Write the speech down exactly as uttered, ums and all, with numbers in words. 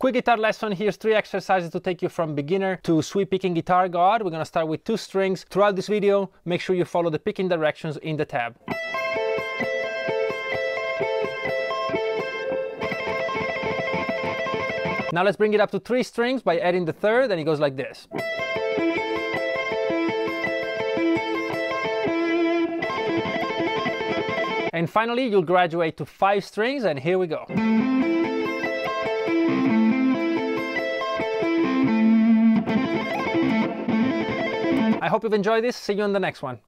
Quick guitar lesson, here's three exercises to take you from beginner to sweep picking guitar god. We're gonna start with two strings. Throughout this video, make sure you follow the picking directions in the tab. Now let's bring it up to three strings by adding the third, and it goes like this. And finally, you'll graduate to five strings, and here we go. I hope you've enjoyed this. See you in the next one.